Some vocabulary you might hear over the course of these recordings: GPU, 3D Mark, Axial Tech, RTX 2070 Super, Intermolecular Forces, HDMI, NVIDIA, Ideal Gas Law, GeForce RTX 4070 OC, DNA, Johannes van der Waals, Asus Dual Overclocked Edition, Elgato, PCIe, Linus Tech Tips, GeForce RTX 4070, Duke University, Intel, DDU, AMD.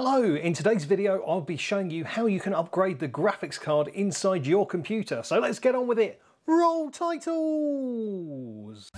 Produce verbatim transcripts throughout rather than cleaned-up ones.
Hello, in today's video I'll be showing you how you can upgrade the graphics card inside your computer. So let's get on with it. Roll titles!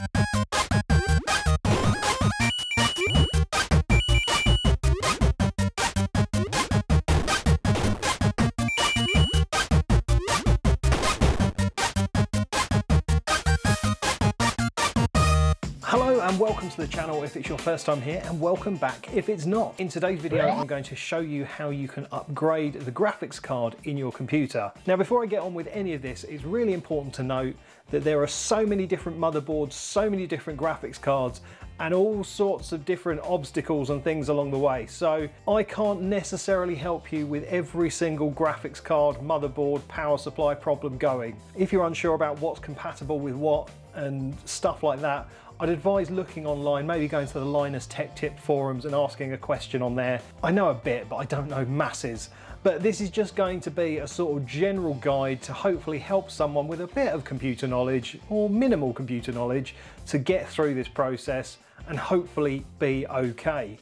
Hello and welcome to the channel if it's your first time here, and welcome back if it's not. In today's video I'm going to show you how you can upgrade the graphics card in your computer. Now before I get on with any of this, it's really important to note that there are so many different motherboards, so many different graphics cards, and all sorts of different obstacles and things along the way. So I can't necessarily help you with every single graphics card, motherboard, power supply problem going. If you're unsure about what's compatible with what and stuff like that, I'd advise looking online, maybe going to the Linus Tech Tips forums and asking a question on there. I know a bit, but I don't know masses. But this is just going to be a sort of general guide to hopefully help someone with a bit of computer knowledge or minimal computer knowledge to get through this process and hopefully be okay.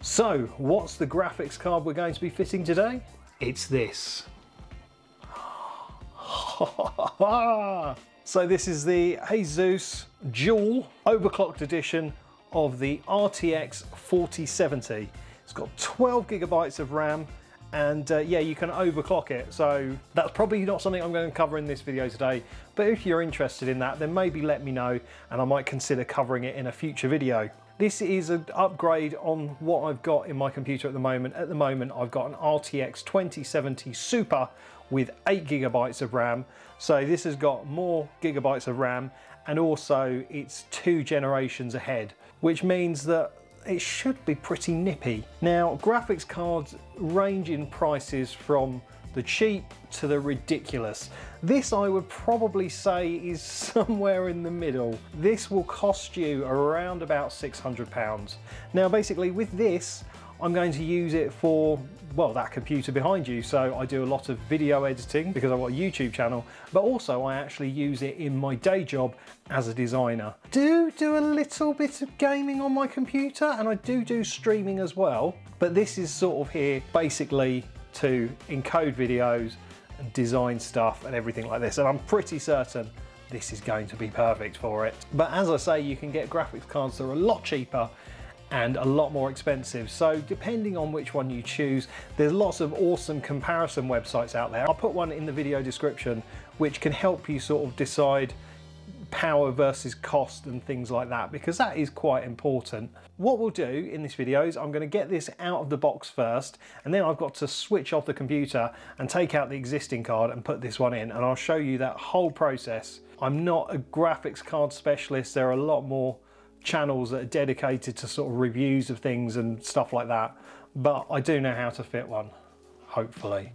So, what's the graphics card we're going to be fitting today? It's this. So this is the Asus Dual Overclocked Edition of the R T X forty seventy. It's got twelve gigabytes of RAM, and uh, yeah, you can overclock it. So that's probably not something I'm going to cover in this video today, but if you're interested in that, then maybe let me know and I might consider covering it in a future video. This is an upgrade on what I've got in my computer at the moment. At the moment, I've got an R T X twenty seventy Super with eight gigabytes of RAM. So this has got more gigabytes of RAM, and also it's two generations ahead, which means that it should be pretty nippy. Now, graphics cards range in prices from the cheap to the ridiculous. This, I would probably say, is somewhere in the middle. This will cost you around about six hundred pounds. Now basically with this, I'm going to use it for, well, that computer behind you. So I do a lot of video editing because I've got a YouTube channel, but also I actually use it in my day job as a designer. I do do a little bit of gaming on my computer, and I do do streaming as well, but this is sort of here basically to encode videos and design stuff and everything like this, and I'm pretty certain this is going to be perfect for it. But as I say, you can get graphics cards that are a lot cheaper and a lot more expensive, so depending on which one you choose, there's lots of awesome comparison websites out there. I'll put one in the video description which can help you sort of decide power versus cost and things like that, because that is quite important. What we'll do in this video is I'm going to get this out of the box first, and then I've got to switch off the computer and take out the existing card and put this one in, and I'll show you that whole process. I'm not a graphics card specialist. There are a lot more channels that are dedicated to sort of reviews of things and stuff like that, but I do know how to fit one, hopefully.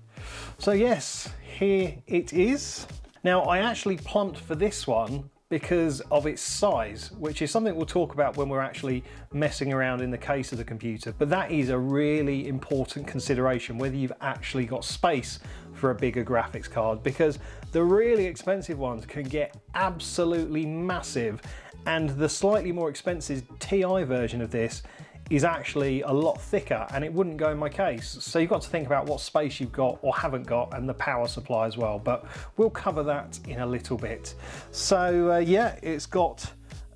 So yes, here it is. Now I actually plumped for this one because of its size, which is something we'll talk about when we're actually messing around in the case of the computer, but that is a really important consideration, whether you've actually got space for a bigger graphics card, because the really expensive ones can get absolutely massive, and the slightly more expensive T I version of this is actually a lot thicker and it wouldn't go in my case. So you've got to think about what space you've got or haven't got, and the power supply as well, but we'll cover that in a little bit. So uh, yeah, it's got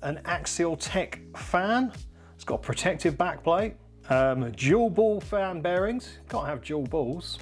an Axial Tech fan, it's got a protective backplate, um, dual ball fan bearings, can't have dual balls,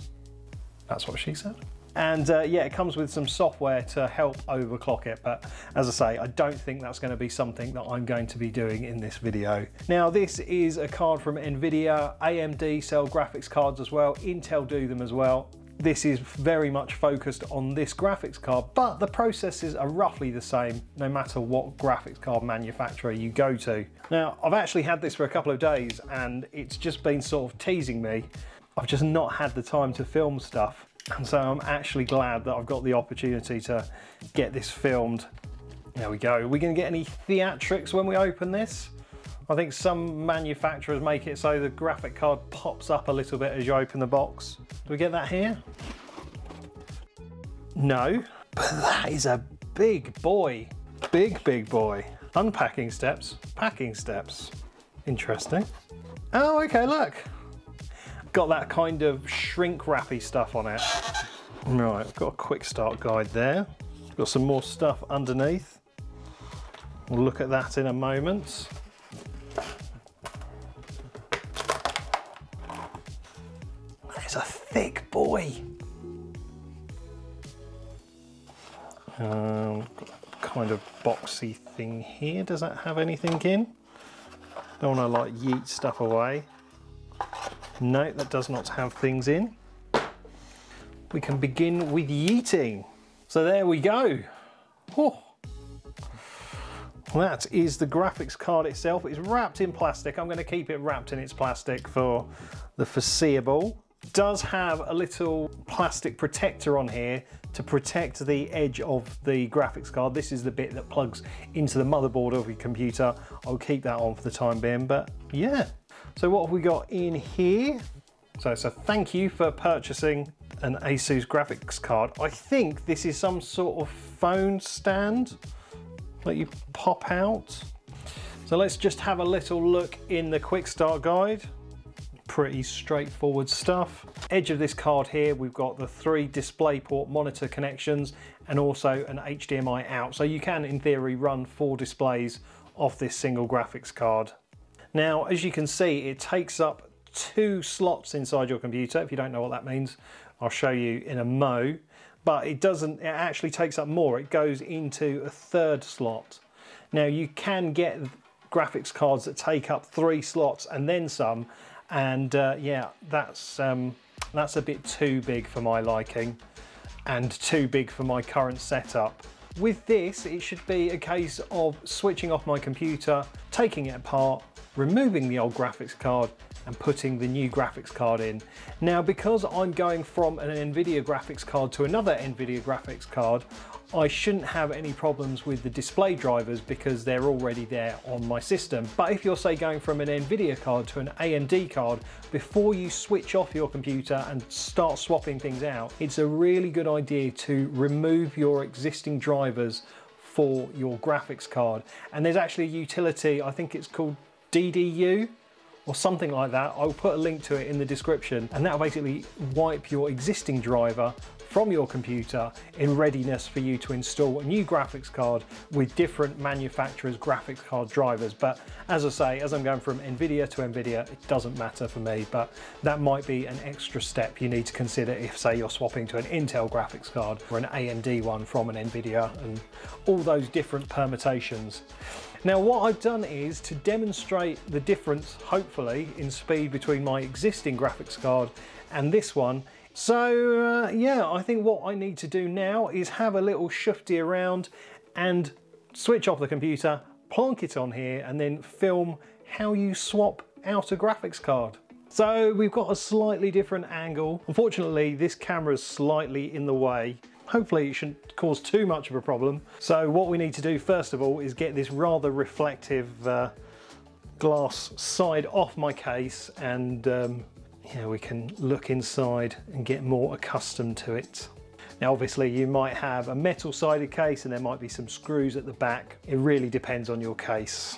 that's what she said. And uh, yeah, it comes with some software to help overclock it, but as I say, I don't think that's going to be something that I'm going to be doing in this video. Now this is a card from NVIDIA. A M D sell graphics cards as well, Intel do them as well. This is very much focused on this graphics card, but the processes are roughly the same no matter what graphics card manufacturer you go to. Now I've actually had this for a couple of days and it's just been sort of teasing me. I've just not had the time to film stuff. And so I'm actually glad that I've got the opportunity to get this filmed. There we go. Are we going to get any theatrics when we open this? I think some manufacturers make it so the graphic card pops up a little bit as you open the box. Do we get that here? No. But that is a big boy. Big, big boy. Unpacking steps, packing steps. Interesting. Oh, okay, look. got that kind of shrink wrappy stuff on it. Right, I've got a quick start guide there. Got some more stuff underneath. We'll look at that in a moment. That is a thick boy. Um, got a kind of boxy thing here. Does that have anything in? Don't want to like yeet stuff away. No, that does not have things in. We can begin with yeeting. So there we go. Oh. That is the graphics card itself. It's wrapped in plastic. I'm going to keep it wrapped in its plastic for the foreseeable. It does have a little plastic protector on here to protect the edge of the graphics card. This is the bit that plugs into the motherboard of your computer. I'll keep that on for the time being, but yeah. So what have we got in here? So, so thank you for purchasing an Asus graphics card. I think this is some sort of phone stand that you pop out. So let's just have a little look in the quick start guide. Pretty straightforward stuff. Edge of this card here, we've got the three DisplayPort monitor connections and also an H D M I out. So you can, in theory, run four displays off this single graphics card. Now, as you can see, it takes up two slots inside your computer. If you don't know what that means, I'll show you in a mo, but it doesn't, it actually takes up more. It goes into a third slot. Now you can get graphics cards that take up three slots and then some, and uh, yeah, that's, um, that's a bit too big for my liking and too big for my current setup. With this, it should be a case of switching off my computer, taking it apart, removing the old graphics card and putting the new graphics card in. Now, because I'm going from an NVIDIA graphics card to another NVIDIA graphics card, I shouldn't have any problems with the display drivers because they're already there on my system. But if you're, say, going from an NVIDIA card to an A M D card, before you switch off your computer and start swapping things out, it's a really good idea to remove your existing drivers for your graphics card. And there's actually a utility, I think it's called D D U, or something like that. I'll put a link to it in the description, and that'll basically wipe your existing driver from your computer in readiness for you to install a new graphics card with different manufacturers' graphics card drivers. But as I say, as I'm going from NVIDIA to NVIDIA, it doesn't matter for me, but that might be an extra step you need to consider if, say, you're swapping to an Intel graphics card or an A M D one from an NVIDIA and all those different permutations. Now, what I've done is to demonstrate the difference, hopefully, in speed between my existing graphics card and this one. So uh, yeah, I think what I need to do now is have a little shifty around and switch off the computer, plonk it on here, and then film how you swap out a graphics card. So we've got a slightly different angle. Unfortunately, this camera's slightly in the way. Hopefully it shouldn't cause too much of a problem. So what we need to do first of all is get this rather reflective uh, glass side off my case, and um, yeah, we can look inside and get more accustomed to it. Now obviously you might have a metal sided case and there might be some screws at the back. It really depends on your case.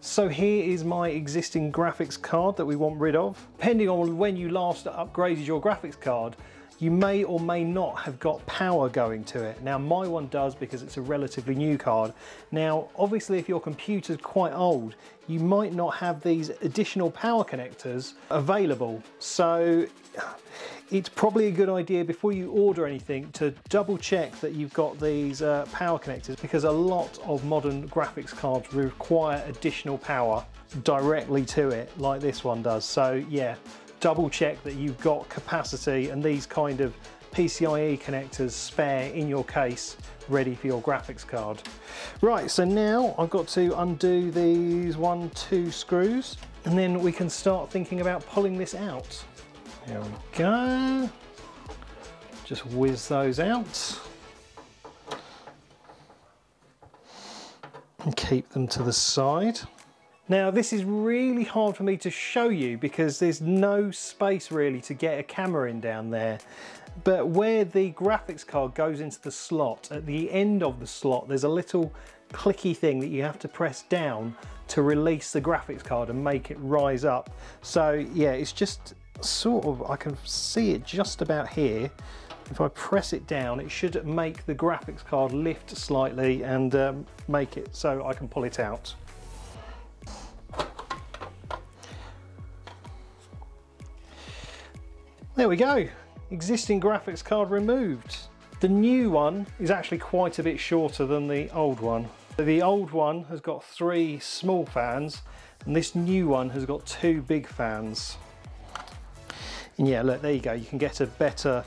So here is my existing graphics card that we want rid of. Depending on when you last upgraded your graphics card, you may or may not have got power going to it. Now my one does because it's a relatively new card. Now obviously if your computer's quite old, you might not have these additional power connectors available. So it's probably a good idea before you order anything to double check that you've got these uh, power connectors, because a lot of modern graphics cards require additional power directly to it, like this one does. So yeah, double check that you've got capacity and these kind of P C I E connectors spare in your case ready for your graphics card. Right, so now I've got to undo these one, two screws, and then we can start thinking about pulling this out. There we go. Just whiz those out. And keep them to the side. Now this is really hard for me to show you because there's no space really to get a camera in down there. But where the graphics card goes into the slot, at the end of the slot, there's a little clicky thing that you have to press down to release the graphics card and make it rise up. So yeah, it's just sort of, I can see it just about here. If I press it down, it should make the graphics card lift slightly and um, make it so I can pull it out. There we go, existing graphics card removed. The new one is actually quite a bit shorter than the old one. The old one has got three small fans and this new one has got two big fans. And yeah, look, there you go, you can get a better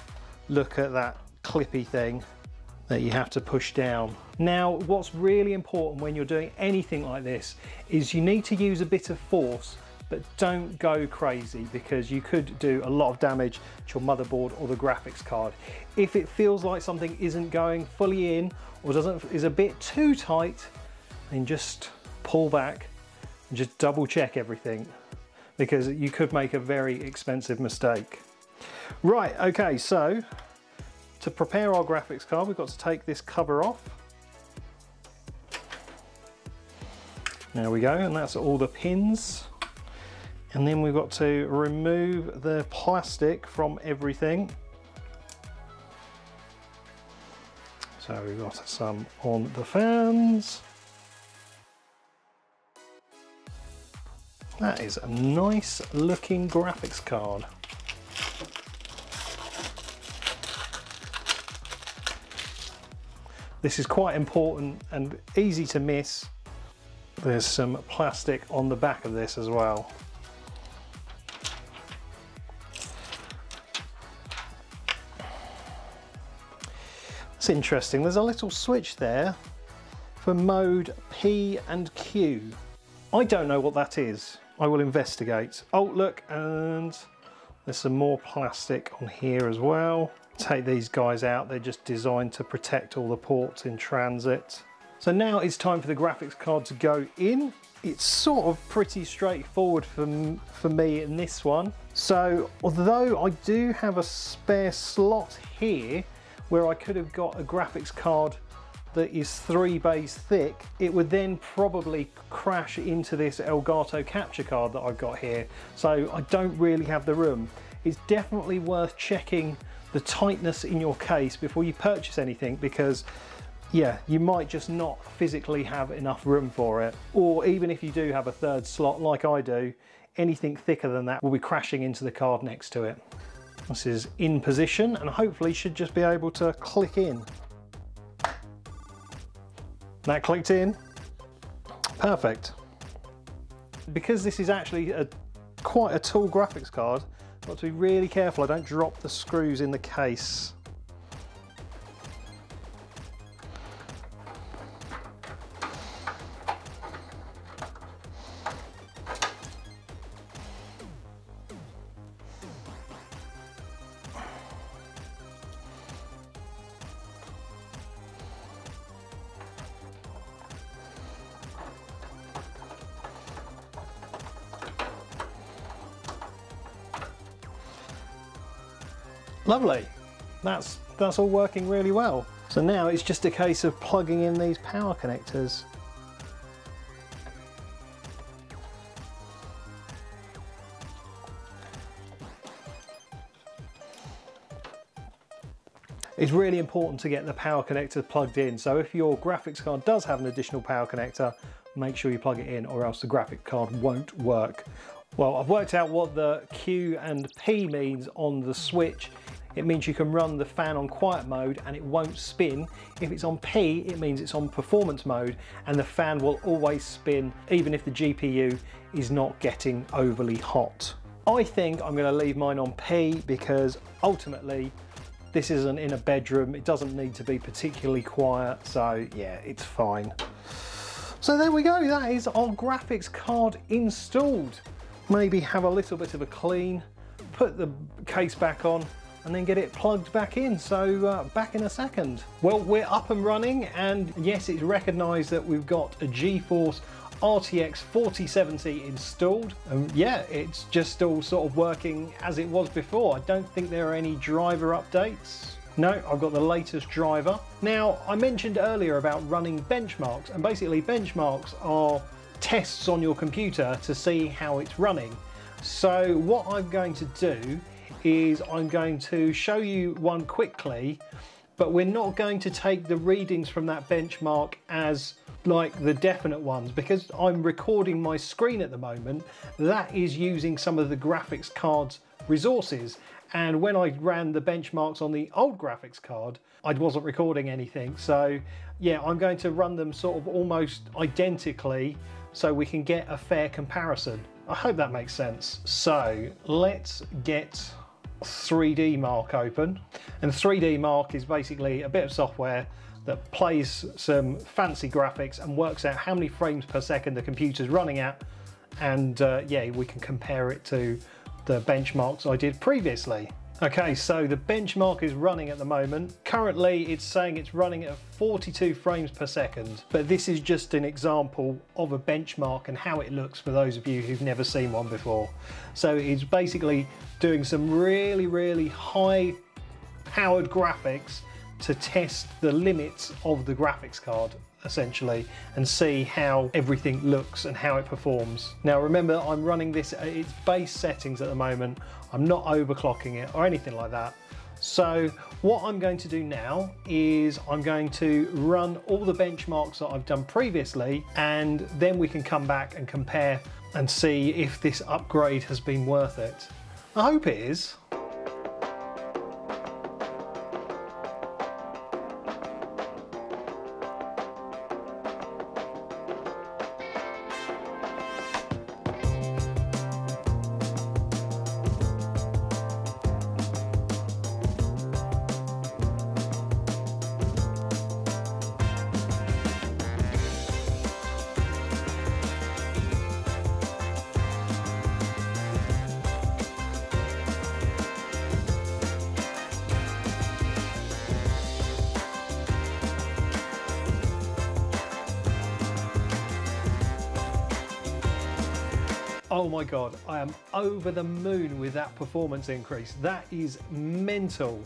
look at that clippy thing that you have to push down. Now, what's really important when you're doing anything like this is you need to use a bit of force, but don't go crazy because you could do a lot of damage to your motherboard or the graphics card. If it feels like something isn't going fully in or doesn't is a bit too tight, then just pull back and just double check everything because you could make a very expensive mistake. Right, okay, so to prepare our graphics card, we've got to take this cover off. There we go, and that's all the pins. And then we've got to remove the plastic from everything. So we've got some on the fans. That is a nice looking graphics card. This is quite important and easy to miss. There's some plastic on the back of this as well. Interesting, there's a little switch there for mode P and Q. I don't know what that is. I will investigate. Oh look, and there's some more plastic on here as well. Take these guys out, they're just designed to protect all the ports in transit. So now it's time for the graphics card to go in. It's sort of pretty straightforward for, for me in this one. So although I do have a spare slot here, where I could have got a graphics card that is three bays thick, it would then probably crash into this Elgato capture card that I've got here. So I don't really have the room. It's definitely worth checking the tightness in your case before you purchase anything because yeah, you might just not physically have enough room for it. Or even if you do have a third slot like I do, anything thicker than that will be crashing into the card next to it. This is in position and hopefully should just be able to click in. That clicked in. Perfect. Because this is actually a, quite a tall graphics card, I've got to be really careful I don't drop the screws in the case. Lovely, that's, that's all working really well. So now it's just a case of plugging in these power connectors. It's really important to get the power connector plugged in. So if your graphics card does have an additional power connector, make sure you plug it in or else the graphic card won't work. Well, I've worked out what the Q and P means on the switch. It means you can run the fan on quiet mode and it won't spin. If it's on P, it means it's on performance mode and the fan will always spin even if the G P U is not getting overly hot. I think I'm going to leave mine on P because ultimately this isn't in a bedroom. It doesn't need to be particularly quiet. So yeah, it's fine. So there we go. That is our graphics card installed. Maybe have a little bit of a clean, put the case back on and then get it plugged back in. So uh, back in a second. Well, we're up and running and yes, it's recognized that we've got a GeForce R T X forty seventy installed, and yeah, it's just all sort of working as it was before. I don't think there are any driver updates. No, I've got the latest driver. Now, I mentioned earlier about running benchmarks, and basically benchmarks are tests on your computer to see how it's running. So what I'm going to do is I'm going to show you one quickly, but we're not going to take the readings from that benchmark as like the definite ones, because I'm recording my screen at the moment. That is using some of the graphics card's resources. And when I ran the benchmarks on the old graphics card, I wasn't recording anything. So yeah, I'm going to run them sort of almost identically so we can get a fair comparison. I hope that makes sense. So let's get three D Mark open. And three D Mark is basically a bit of software that plays some fancy graphics and works out how many frames per second the computer's running at. And uh, yeah, we can compare it to the benchmarks I did previously. Okay, so the benchmark is running at the moment. Currently, it's saying it's running at forty-two frames per second, but this is just an example of a benchmark and how it looks for those of you who've never seen one before. So it's basically doing some really, really high powered graphics to test the limits of the graphics card, essentially, and see how everything looks and how it performs. Now remember, I'm running this at its base settings at the moment. I'm not overclocking it or anything like that. So what I'm going to do now is I'm going to run all the benchmarks that I've done previously, and then we can come back and compare and see if this upgrade has been worth it. I hope it is. Oh my God, I am over the moon with that performance increase. That is mental.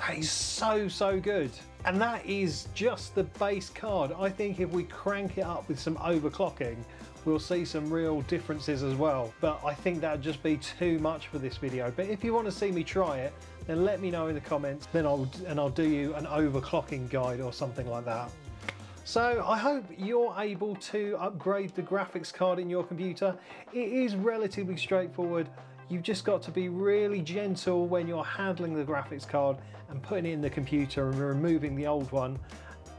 That is so, so good. And that is just the base card. I think if we crank it up with some overclocking, we'll see some real differences as well. But I think that'd just be too much for this video. But if you want to see me try it, then let me know in the comments, then I'll, and I'll do you an overclocking guide or something like that. So I hope you're able to upgrade the graphics card in your computer. It is relatively straightforward. You've just got to be really gentle when you're handling the graphics card and putting it in the computer and removing the old one.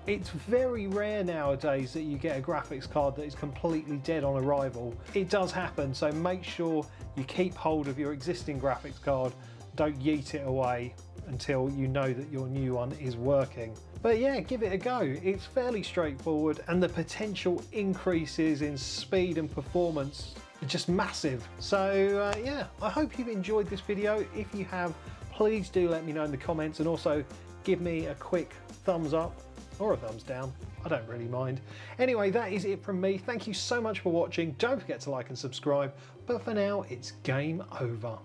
It's very rare nowadays that you get a graphics card that is completely dead on arrival. It does happen, so make sure you keep hold of your existing graphics card. Don't yeet it away until you know that your new one is working. But yeah, give it a go. It's fairly straightforward, and the potential increases in speed and performance are just massive. So uh, yeah, I hope you've enjoyed this video. If you have, please do let me know in the comments, and also give me a quick thumbs up or a thumbs down. I don't really mind. Anyway, that is it from me. Thank you so much for watching. Don't forget to like and subscribe, but for now, it's game over.